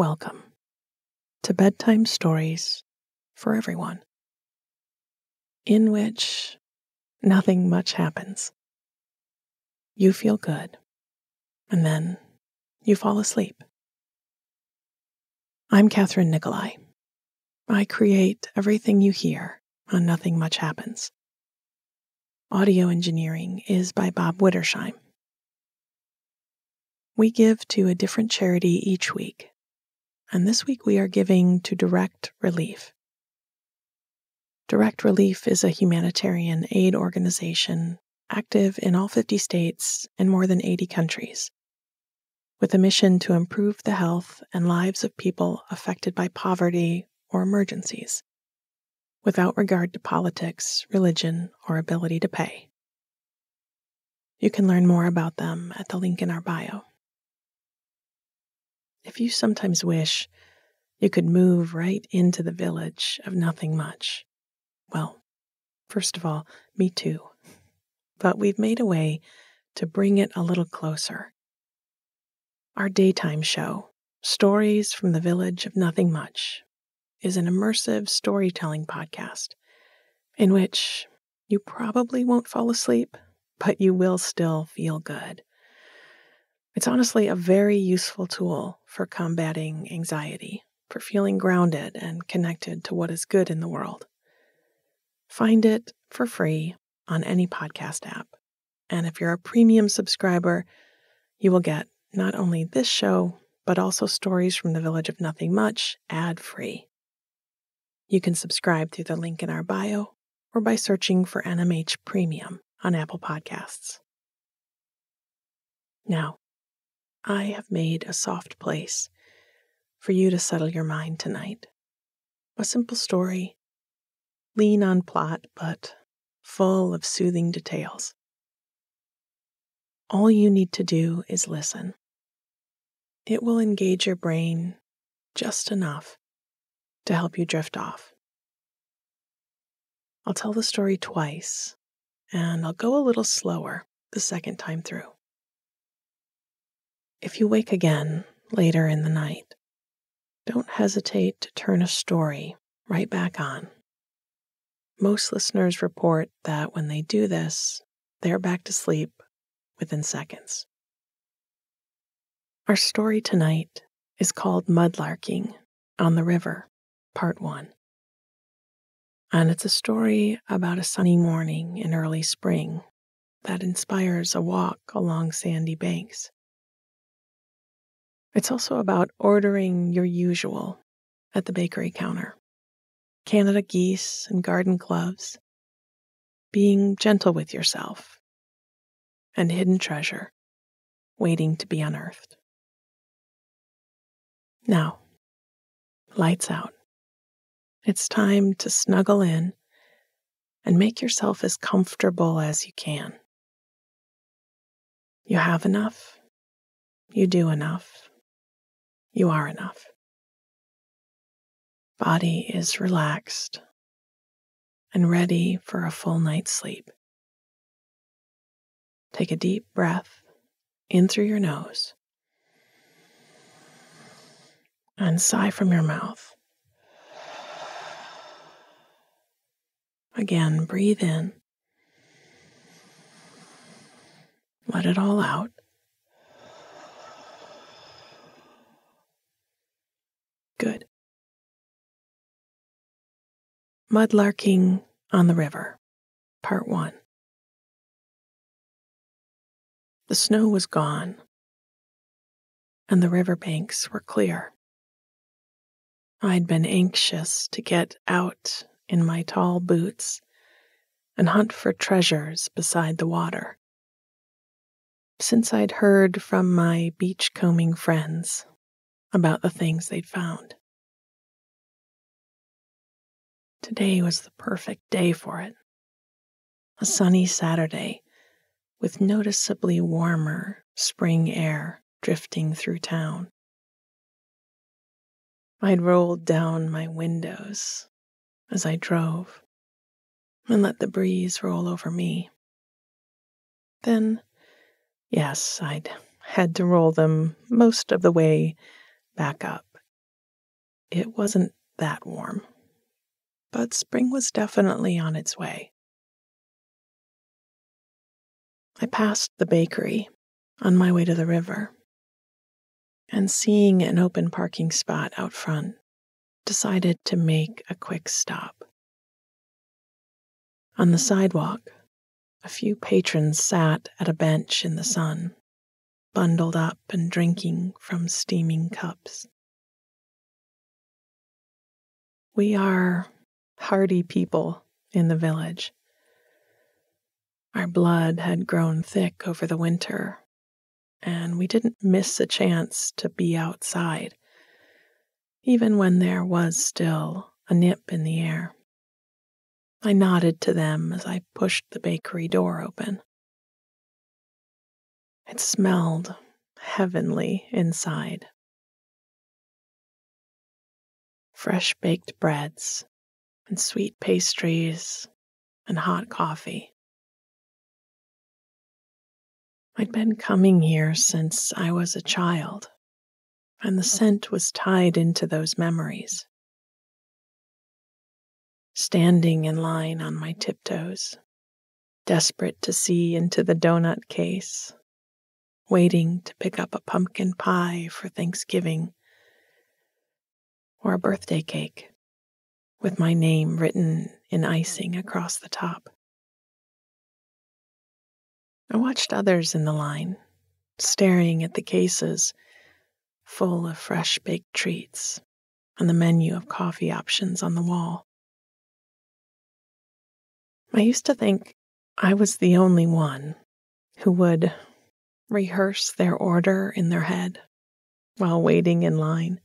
Welcome to Bedtime Stories for Everyone, in which nothing much happens. You feel good, and then you fall asleep. I'm Kathryn Nicolai. I create everything you hear on Nothing Much Happens. Audio engineering is by Bob Wittersheim. We give to a different charity each week, and this week we are giving to Direct Relief. Direct Relief is a humanitarian aid organization active in all 50 states and more than 80 countries, with a mission to improve the health and lives of people affected by poverty or emergencies, without regard to politics, religion, or ability to pay. You can learn more about them at the link in our bio. If you sometimes wish you could move right into the village of nothing much, well, first of all, me too. But we've made a way to bring it a little closer. Our daytime show, Stories from the Village of Nothing Much, is an immersive storytelling podcast in which you probably won't fall asleep, but you will still feel good. It's honestly a very useful tool for combating anxiety, for feeling grounded and connected to what is good in the world. Find it for free on any podcast app. And if you're a premium subscriber, you will get not only this show, but also Stories from the Village of Nothing Much ad-free. You can subscribe through the link in our bio or by searching for NMH Premium on Apple Podcasts. Now, I have made a soft place for you to settle your mind tonight. A simple story, lean on plot, but full of soothing details. All you need to do is listen. It will engage your brain just enough to help you drift off. I'll tell the story twice, and I'll go a little slower the second time through. If you wake again later in the night, don't hesitate to turn a story right back on. Most listeners report that when they do this, they're back to sleep within seconds. Our story tonight is called Mudlarking on the River, Part 1. And it's a story about a sunny morning in early spring that inspires a walk along sandy banks. It's also about ordering your usual at the bakery counter, Canada geese and garden gloves, being gentle with yourself, and hidden treasure waiting to be unearthed. Now, lights out. It's time to snuggle in and make yourself as comfortable as you can. You have enough. You do enough. You are enough. Body is relaxed and ready for a full night's sleep. Take a deep breath in through your nose and sigh from your mouth. Again, breathe in. Let it all out. Good. Mudlarking on the River, Part 1. The snow was gone, and the riverbanks were clear. I'd been anxious to get out in my tall boots and hunt for treasures beside the water, since I'd heard from my beachcombing friends about the things they'd found. Today was the perfect day for it. A sunny Saturday with noticeably warmer spring air drifting through town. I'd rolled down my windows as I drove and let the breeze roll over me. Then, yes, I'd had to roll them most of the way back up It wasn't that warm, but spring was definitely on its way. I passed the bakery on my way to the river, and seeing an open parking spot out front, decided to make a quick stop. On the sidewalk, a few patrons sat at a bench in the sun, bundled up and drinking from steaming cups. We are hardy people in the village. Our blood had grown thick over the winter, and we didn't miss a chance to be outside, even when there was still a nip in the air. I nodded to them as I pushed the bakery door open. It smelled heavenly inside. Fresh baked breads and sweet pastries and hot coffee. I'd been coming here since I was a child, and the scent was tied into those memories. Standing in line on my tiptoes, desperate to see into the donut case, waiting to pick up a pumpkin pie for Thanksgiving or a birthday cake with my name written in icing across the top. I watched others in the line, staring at the cases full of fresh baked treats and the menu of coffee options on the wall. I used to think I was the only one who would rehearse their order in their head while waiting in line,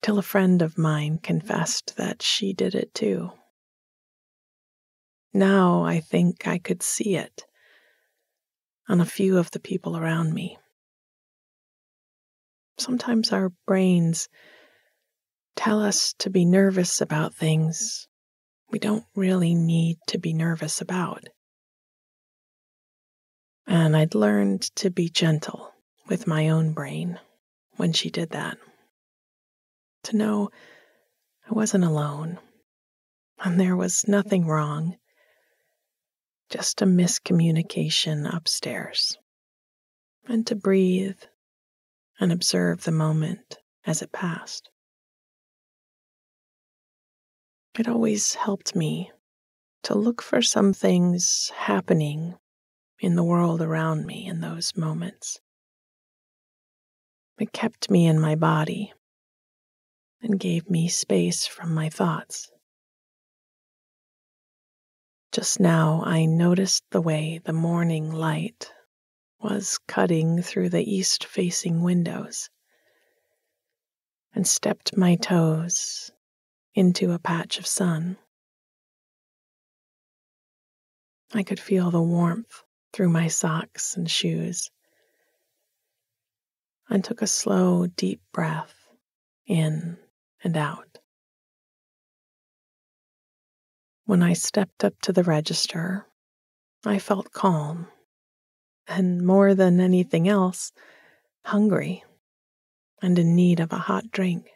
till a friend of mine confessed that she did it too. Now I think I could see it on a few of the people around me. Sometimes our brains tell us to be nervous about things we don't really need to be nervous about. And I'd learned to be gentle with my own brain when she did that. To know I wasn't alone, and there was nothing wrong, just a miscommunication upstairs. And to breathe and observe the moment as it passed. It always helped me to look for some things happening in the world around me in those moments. It kept me in my body and gave me space from my thoughts. Just now, I noticed the way the morning light was cutting through the east-facing windows and stepped my toes into a patch of sun. I could feel the warmth through my socks and shoes, and took a slow, deep breath in and out. When I stepped up to the register, I felt calm, and more than anything else, hungry and in need of a hot drink.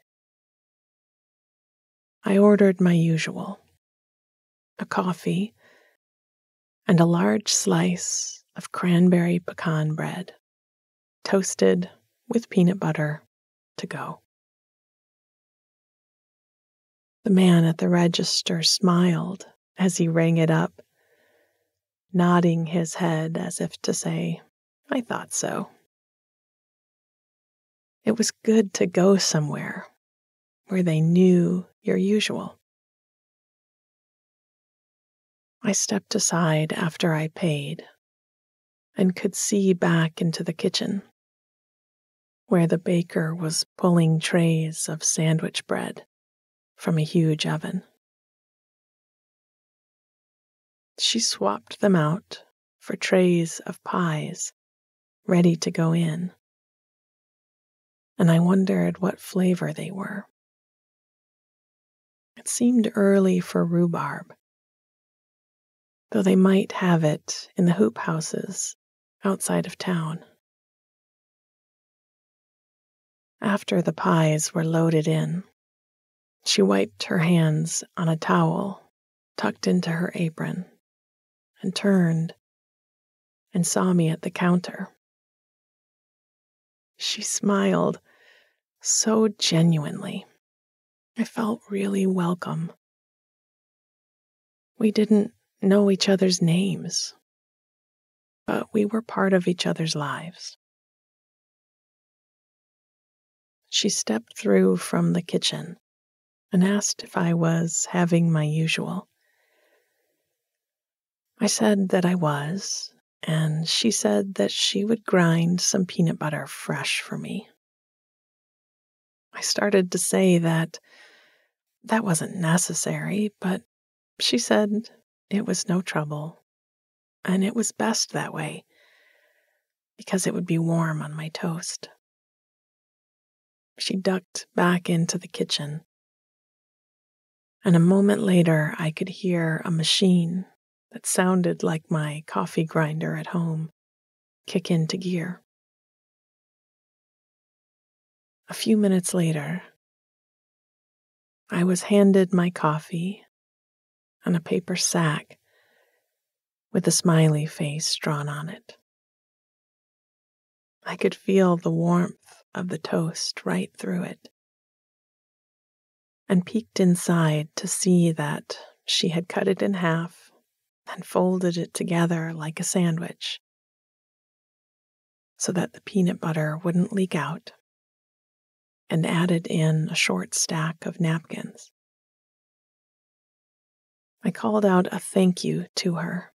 I ordered my usual, a coffee and a large slice of cranberry pecan bread, toasted with peanut butter, to go. The man at the register smiled as he rang it up, nodding his head as if to say, "I thought so." It was good to go somewhere where they knew your usual. I stepped aside after I paid and could see back into the kitchen, where the baker was pulling trays of sandwich bread from a huge oven. She swapped them out for trays of pies ready to go in, and I wondered what flavor they were. It seemed early for rhubarb, though they might have it in the hoop houses outside of town. after the pies were loaded in. She wiped her hands on a towel tucked into her apron and turned and saw me at the counter. She smiled so genuinely. I felt really welcome. We didn't know each other's names, but we were part of each other's lives. She stepped through from the kitchen and asked if I was having my usual. I said that I was, and she said that she would grind some peanut butter fresh for me. I started to say that wasn't necessary, but she said it was no trouble, and it was best that way, because it would be warm on my toast. She ducked back into the kitchen, and a moment later I could hear a machine that sounded like my coffee grinder at home kick into gear. A few minutes later, I was handed my coffee and a paper sack with a smiley face drawn on it. I could feel the warmth of the toast right through it, and peeked inside to see that she had cut it in half and folded it together like a sandwich so that the peanut butter wouldn't leak out, and added in a short stack of napkins. I called out a thank you to her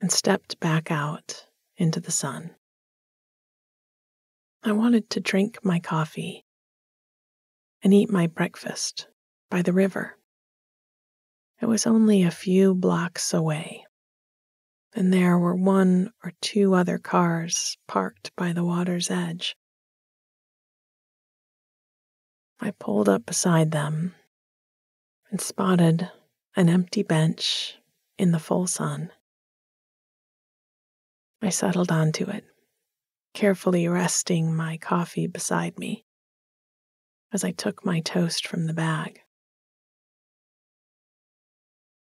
and stepped back out into the sun. I wanted to drink my coffee and eat my breakfast by the river. It was only a few blocks away, and there were one or two other cars parked by the water's edge. I pulled up beside them and spotted an empty bench in the full sun. I settled onto it, carefully resting my coffee beside me as I took my toast from the bag.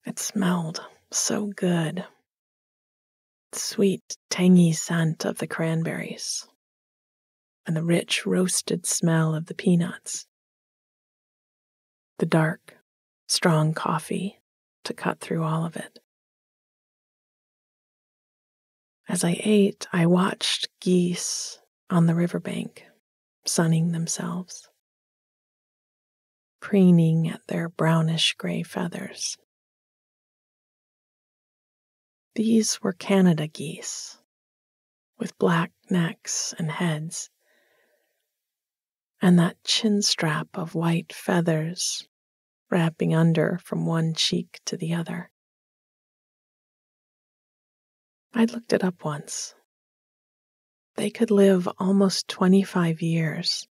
It smelled so good. Sweet, tangy scent of the cranberries and the rich roasted smell of the peanuts. The dark, strong coffee to cut through all of it. As I ate, I watched geese on the riverbank sunning themselves, preening at their brownish-gray feathers. These were Canada geese, with black necks and heads, and that chin strap of white feathers wrapping under from one cheek to the other. I'd looked it up once. They could live almost 25 years,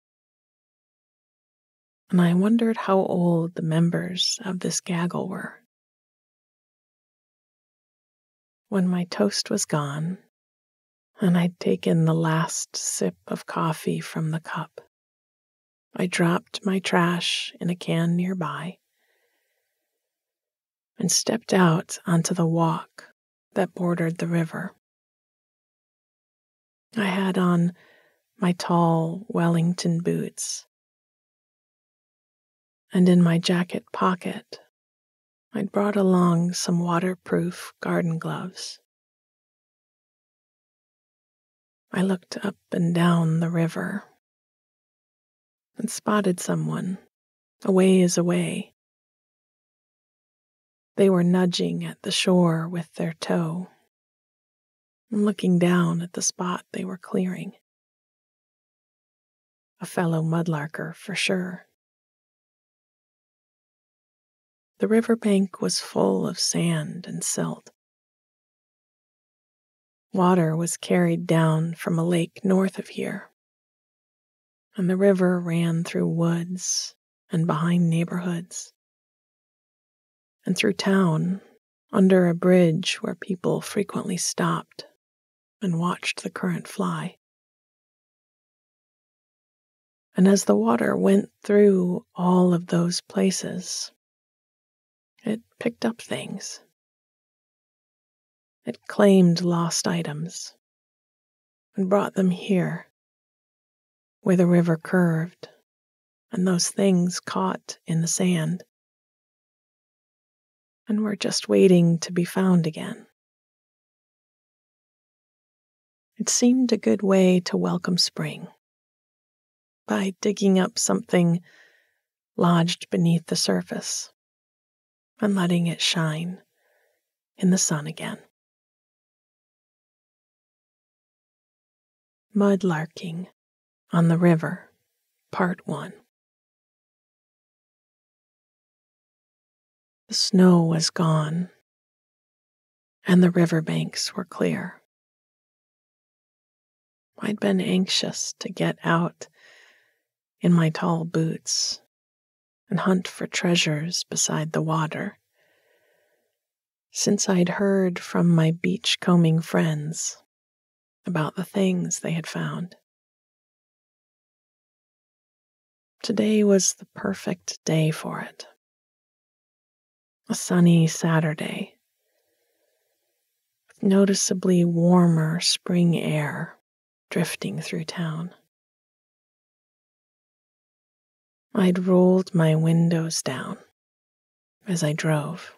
and I wondered how old the members of this gaggle were. When my toast was gone, and I'd taken the last sip of coffee from the cup, I dropped my trash in a can nearby and stepped out onto the walk that bordered the river. I had on my tall Wellington boots, and in my jacket pocket I'd brought along some waterproof garden gloves. I looked up and down the river and spotted someone a ways away. They were nudging at the shore with their toe and looking down at the spot they were clearing. A fellow mudlarker for sure. The riverbank was full of sand and silt. Water was carried down from a lake north of here, and the river ran through woods and behind neighborhoods, and through town, under a bridge where people frequently stopped and watched the current fly. and as the water went through all of those places, it picked up things. It claimed lost items and brought them here, where the river curved, and those things caught in the sand and were just waiting to be found again. It seemed a good way to welcome spring, by digging up something lodged beneath the surface and letting it shine in the sun again. Mudlarking on the River, Part 1. The snow was gone, and the riverbanks were clear. I'd been anxious to get out in my tall boots and hunt for treasures beside the water, since I'd heard from my beachcombing friends about the things they had found. Today was the perfect day for it. A sunny Saturday, with noticeably warmer spring air drifting through town. I'd rolled my windows down as I drove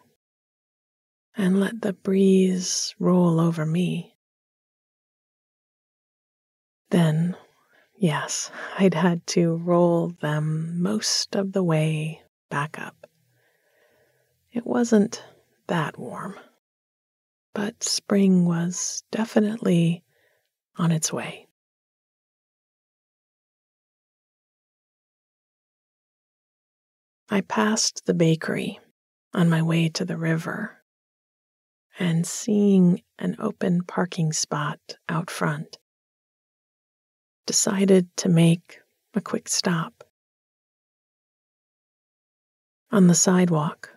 and let the breeze roll over me. Then, yes, I'd had to roll them most of the way back up. It wasn't that warm, but spring was definitely on its way. I passed the bakery on my way to the river, and seeing an open parking spot out front, decided to make a quick stop. On the sidewalk,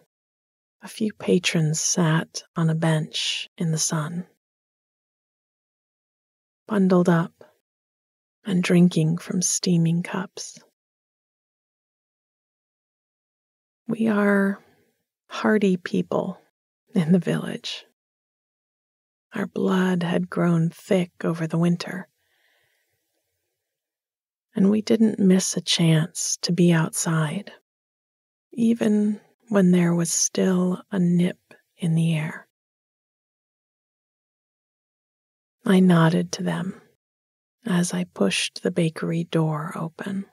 a few patrons sat on a bench in the sun, bundled up and drinking from steaming cups. We are hardy people in the village. Our blood had grown thick over the winter, and we didn't miss a chance to be outside, even when there was still a nip in the air. I nodded to them as I pushed the bakery door open.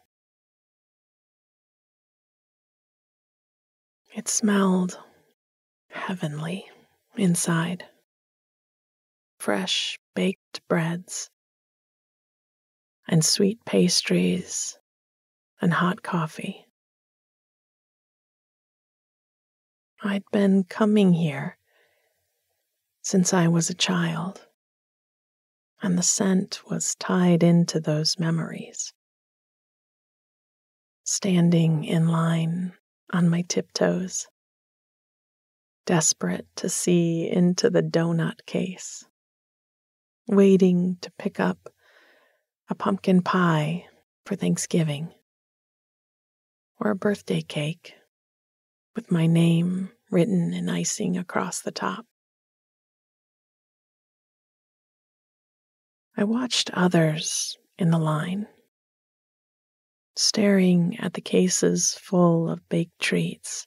It smelled heavenly inside. Fresh baked breads and sweet pastries and hot coffee. I'd been coming here since I was a child, and the scent was tied into those memories. Standing in line on my tiptoes, desperate to see into the donut case, waiting to pick up a pumpkin pie for Thanksgiving, or a birthday cake with my name written in icing across the top. I watched others in the line, staring at the cases full of baked treats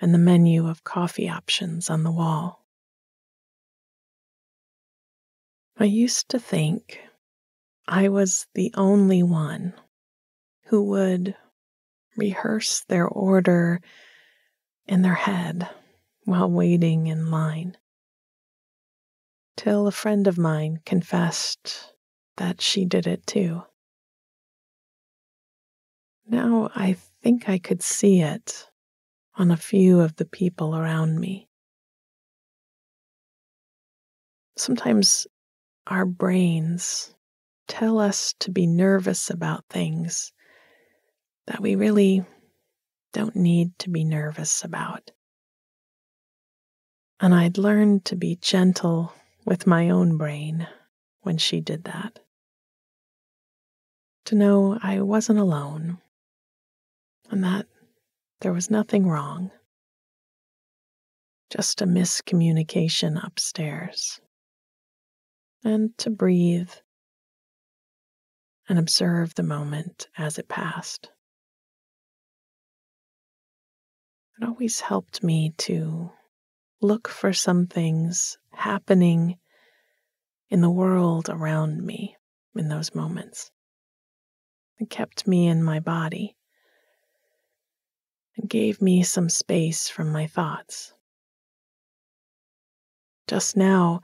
and the menu of coffee options on the wall. I used to think I was the only one who would rehearse their order in their head while waiting in line, till a friend of mine confessed that she did it too. Now I think I could see it on a few of the people around me. Sometimes our brains tell us to be nervous about things that we really don't need to be nervous about. And I'd learned to be gentle with my own brain when she did that. to know I wasn't alone and that there was nothing wrong, just a miscommunication upstairs, and to breathe and observe the moment as it passed. It always helped me to look for some things happening in the world around me in those moments. It kept me in my body and gave me some space from my thoughts. Just now,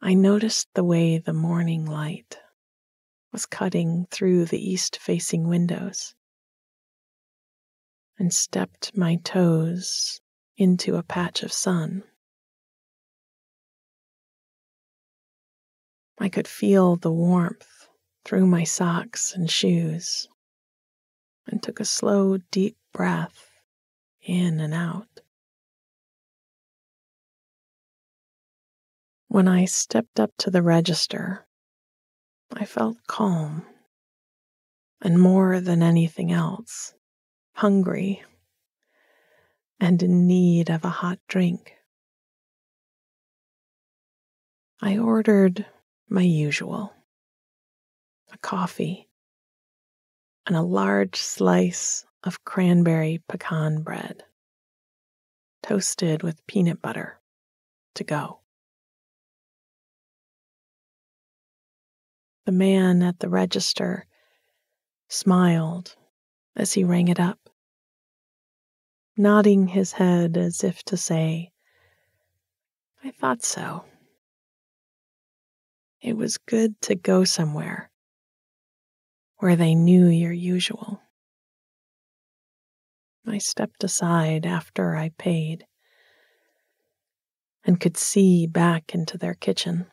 I noticed the way the morning light was cutting through the east-facing windows and stepped my toes into a patch of sun. I could feel the warmth through my socks and shoes and took a slow, deep breath in and out. When I stepped up to the register, I felt calm and, more than anything else, hungry and in need of a hot drink. I ordered my usual, a coffee and a large slice of cranberry pecan bread, toasted with peanut butter, to go. The man at the register smiled as he rang it up, nodding his head as if to say, "I thought so." It was good to go somewhere where they knew your usual. I stepped aside after I paid and could see back into their kitchen,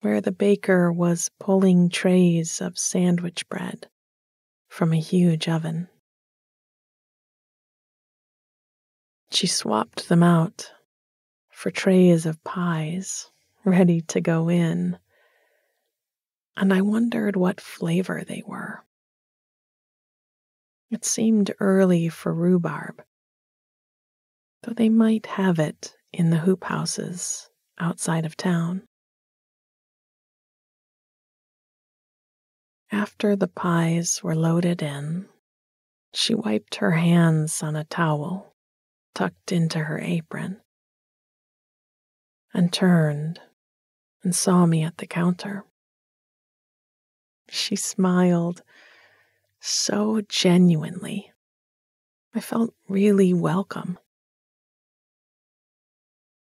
where the baker was pulling trays of sandwich bread from a huge oven. She swapped them out for trays of pies ready to go in, and I wondered what flavor they were. It seemed early for rhubarb, though they might have it in the hoop houses outside of town. After the pies were loaded in, she wiped her hands on a towel tucked into her apron and turned and saw me at the counter. She smiled so genuinely. I felt really welcome.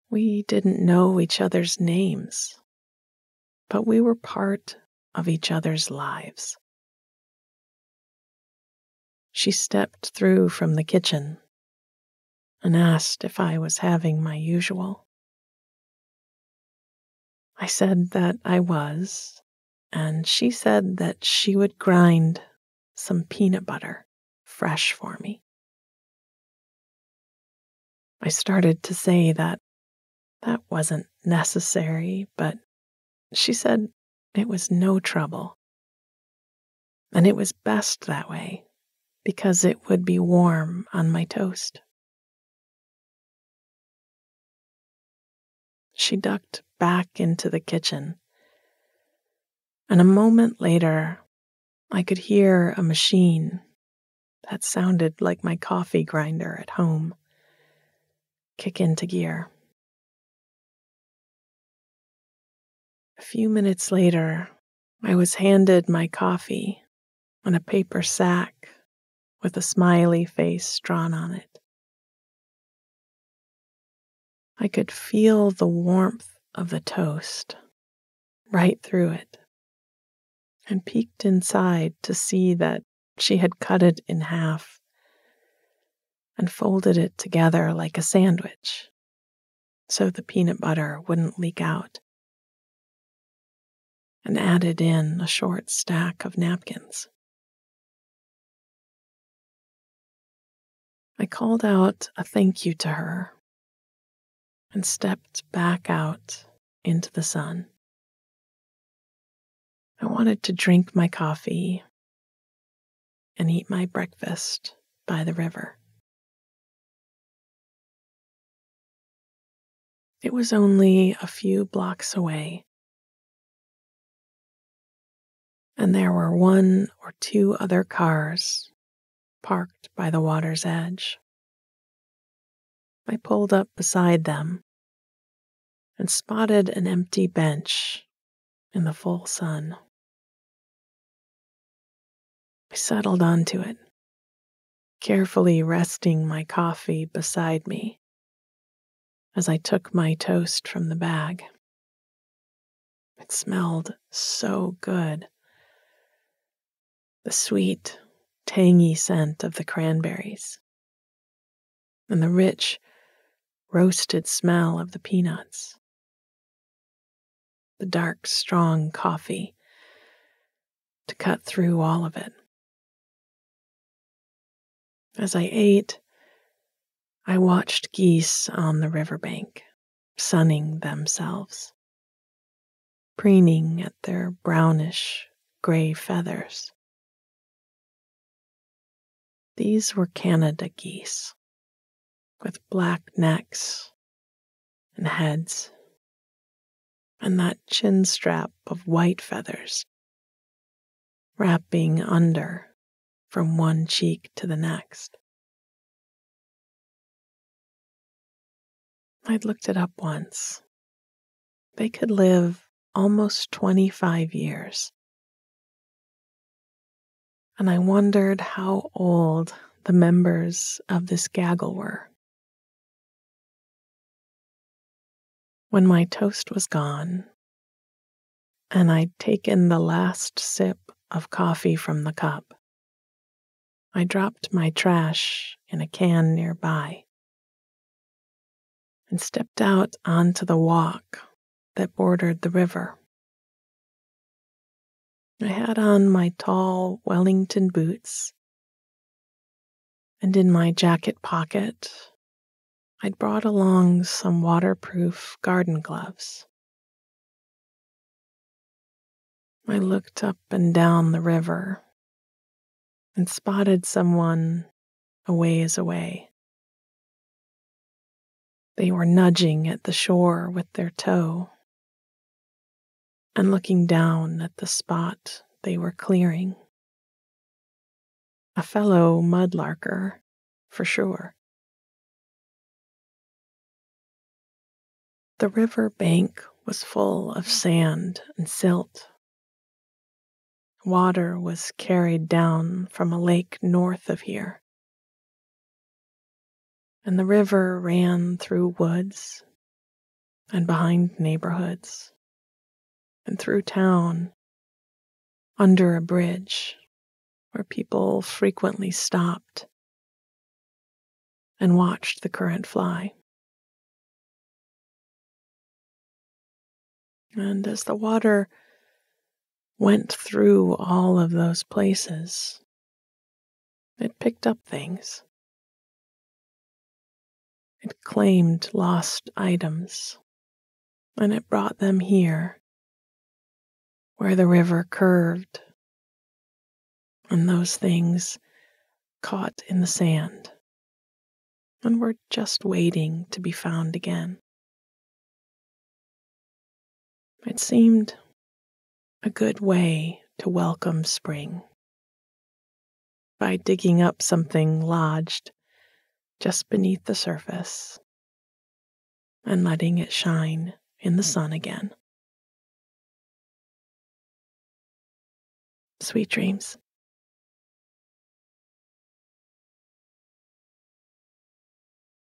We didn't know each other's names, but we were part of each other's lives. She stepped through from the kitchen and asked if I was having my usual. I said that I was, and she said that she would grind some peanut butter fresh for me. I started to say that wasn't necessary, but she said it was no trouble, and it was best that way because it would be warm on my toast. She ducked back into the kitchen, and a moment later I could hear a machine that sounded like my coffee grinder at home kick into gear. A few minutes later, I was handed my coffee on a paper sack with a smiley face drawn on it. I could feel the warmth of the toast right through it and peeked inside to see that she had cut it in half and folded it together like a sandwich so the peanut butter wouldn't leak out, and added in a short stack of napkins. I called out a thank you to her and stepped back out into the sun. I wanted to drink my coffee and eat my breakfast by the river. It was only a few blocks away, and there were one or two other cars parked by the water's edge. I pulled up beside them and spotted an empty bench in the full sun. I settled onto it, carefully resting my coffee beside me as I took my toast from the bag. It smelled so good. The sweet, tangy scent of the cranberries and the rich, roasted smell of the peanuts. The dark, strong coffee to cut through all of it. As I ate, I watched geese on the riverbank, sunning themselves, preening at their brownish gray feathers. These were Canada geese, with black necks and heads, and that chin strap of white feathers wrapping under from one cheek to the next. I'd looked it up once. They could live almost 25 years. And I wondered how old the members of this gaggle were. When my toast was gone, and I'd taken the last sip of coffee from the cup, I dropped my trash in a can nearby and stepped out onto the walk that bordered the river. I had on my tall Wellington boots, and in my jacket pocket, I'd brought along some waterproof garden gloves. I looked up and down the river and spotted someone a ways away. They were nudging at the shore with their toe and looking down at the spot they were clearing. A fellow mudlarker, for sure. The river bank was full of sand and silt. Water was carried down from a lake north of here, and the river ran through woods and behind neighborhoods and through town, under a bridge where people frequently stopped and watched the current fly. And as the water went through all of those places, it picked up things. It claimed lost items, and it brought them here, where the river curved, and those things caught in the sand and were just waiting to be found again. It seemed a good way to welcome spring, by digging up something lodged just beneath the surface and letting it shine in the sun again. Sweet dreams.